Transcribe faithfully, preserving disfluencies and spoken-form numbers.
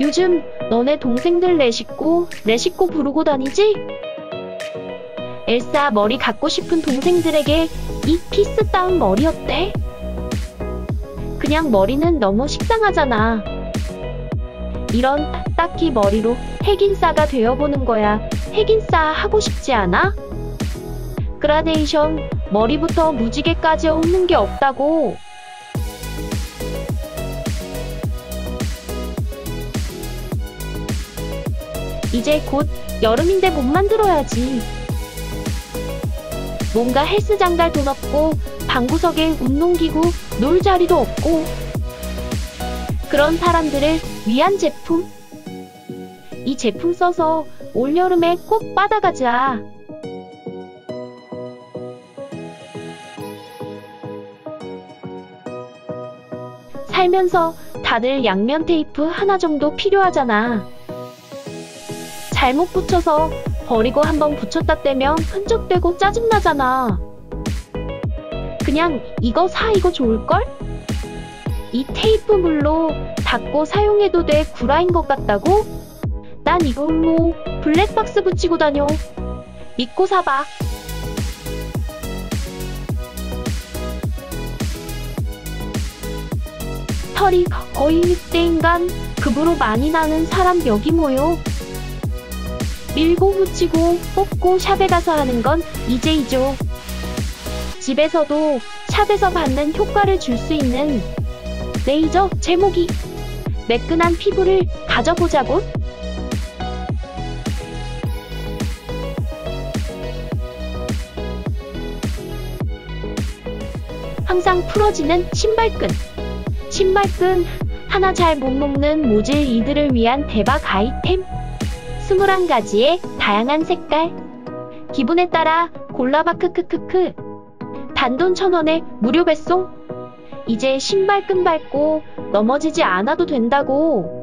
요즘 너네 동생들 내 식구, 내 식구 부르고 다니지? 엘사 머리 갖고 싶은 동생들에게 이 피스 따윈 머리 어때? 그냥 머리는 너무 식상하잖아. 이런 딱히 머리로 핵인싸가 되어보는 거야. 핵인싸 하고 싶지 않아? 그라데이션 머리부터 무지개까지 없는 게 없다고. 이제 곧 여름인데 몸 만들어야지. 뭔가 헬스장 갈 돈 없고 방구석에 운동기구 놀 자리도 없고 그런 사람들을 위한 제품? 이 제품 써서 올여름에 꼭 받아가자. 살면서 다들 양면 테이프 하나 정도 필요하잖아. 잘못 붙여서 버리고 한번 붙였다 떼면 흔적되고 짜증나잖아. 그냥 이거 사 이거 좋을걸? 이 테이프 물로 닦고 사용해도 돼 구라인 것 같다고? 난 이걸로 블랙박스 붙이고 다녀. 믿고 사봐. 털이 거의 늑대인간 급으로 많이 나는 사람 여기 모여. 밀고 묻히고 뽑고 샵에 가서 하는 건 이제 이죠. 집에서도 샵에서 받는 효과를 줄 수 있는 레이저 제목이 매끈한 피부를 가져보자고. 항상 풀어지는 신발끈. 신발끈 하나 잘 못 녹는 모질 이들을 위한 대박 아이템. 스물한 가지의 다양한 색깔 기분에 따라 골라봐 크크크크. 단돈 천 원에 무료 배송. 이제 신발끈 밟고 넘어지지 않아도 된다고.